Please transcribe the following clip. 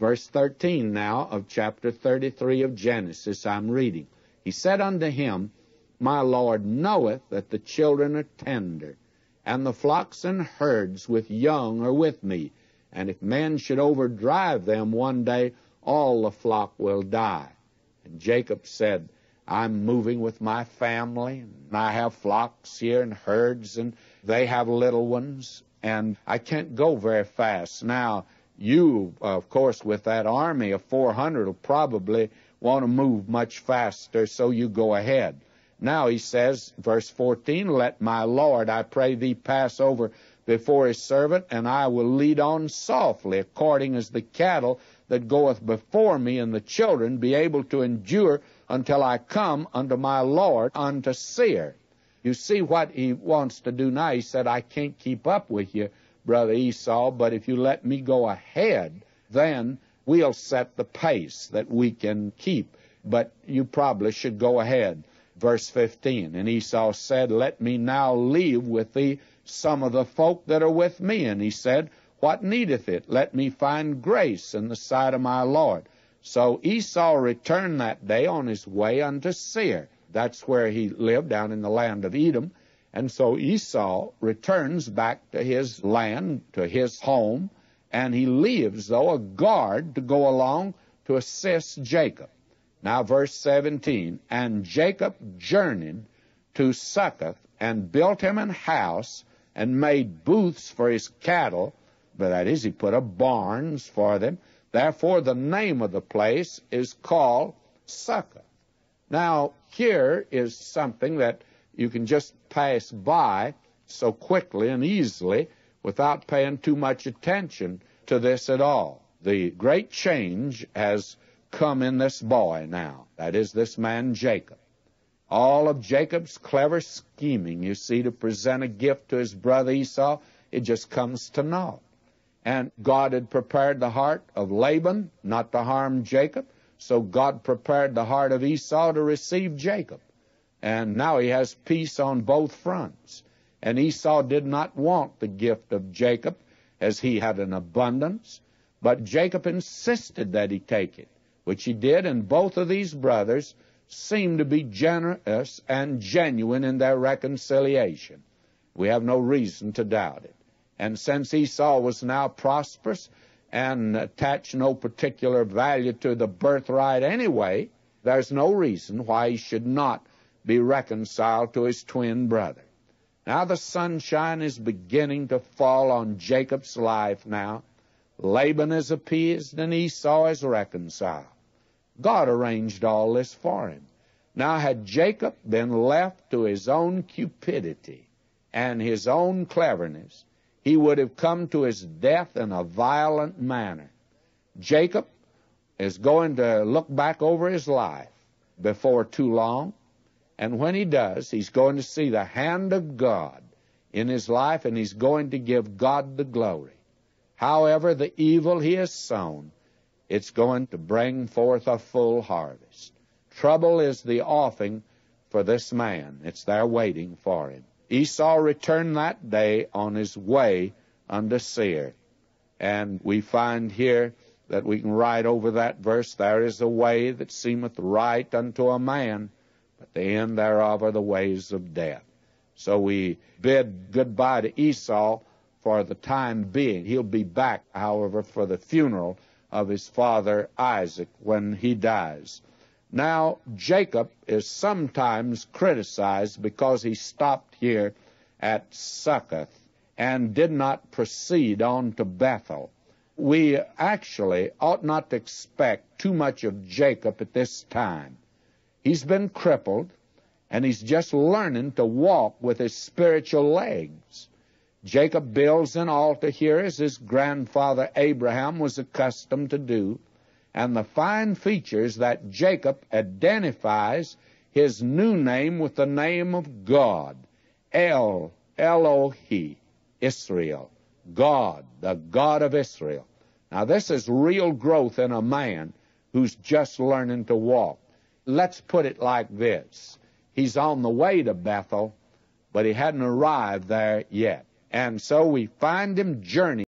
Verse 13 now of chapter 33 of Genesis I'm reading. He said unto him, My Lord knoweth that the children are tender, and the flocks and herds with young are with me, and if men should overdrive them one day, all the flock will die. And Jacob said, I'm moving with my family, and I have flocks here and herds, and they have little ones, and I can't go very fast. Now, you, of course, with that army of 400 will probably want to move much faster, so you go ahead. Now he says, verse 14, Let my Lord, I pray thee, pass over before his servant, and I will lead on softly, according as the cattle that goeth before me, and the children be able to endure until I come unto my Lord, unto Seir. You see what he wants to do now. He said, I can't keep up with you, Brother Esau, but if you let me go ahead, then we'll set the pace that we can keep. But you probably should go ahead. Verse 15, And Esau said, Let me now leave with thee some of the folk that are with me. And he said, What needeth it? Let me find grace in the sight of my Lord. So Esau returned that day on his way unto Seir. That's where he lived, down in the land of Edom. And so Esau returns back to his land, to his home, and he leaves, though, a guard to go along to assist Jacob. Now, verse 17, And Jacob journeyed to Succoth, and built him an house, and made booths for his cattle, but that is, he put up barns for them. Therefore, the name of the place is called Succoth. Now, here is something that you can just pass by so quickly and easily without paying too much attention to this at all. The great change has come in this boy now, that is, this man Jacob. All of Jacob's clever scheming, you see, to present a gift to his brother Esau, it just comes to naught. And God had prepared the heart of Laban not to harm Jacob, so God prepared the heart of Esau to receive Jacob. And now he has peace on both fronts. And Esau did not want the gift of Jacob, as he had an abundance, but Jacob insisted that he take it, which he did, and both of these brothers seem to be generous and genuine in their reconciliation. We have no reason to doubt it. And since Esau was now prosperous and attached no particular value to the birthright anyway, there's no reason why he should not be reconciled to his twin brother. Now the sunshine is beginning to fall on Jacob's life now. Laban is appeased, and Esau is reconciled. God arranged all this for him. Now, had Jacob been left to his own cupidity and his own cleverness, he would have come to his death in a violent manner. Jacob is going to look back over his life before too long, and when he does, he's going to see the hand of God in his life, and he's going to give God the glory. However, the evil he has sown, it's going to bring forth a full harvest. Trouble is the offing for this man. It's there waiting for him. Esau returned that day on his way unto Seir. And we find here that we can write over that verse, There is a way that seemeth right unto a man, but the end thereof are the ways of death. So we bid goodbye to Esau for the time being. He'll be back, however, for the funeral of his father Isaac when he dies. Now, Jacob is sometimes criticized because he stopped here at Succoth and did not proceed on to Bethel. We actually ought not to expect too much of Jacob at this time. He's been crippled, and he's just learning to walk with his spiritual legs. Jacob builds an altar here, as his grandfather Abraham was accustomed to do, and the fine features that Jacob identifies his new name with the name of God, Elohim, Israel, God, the God of Israel. Now, this is real growth in a man who's just learning to walk. Let's put it like this. He's on the way to Bethel, but he hadn't arrived there yet. And so we find him journeying.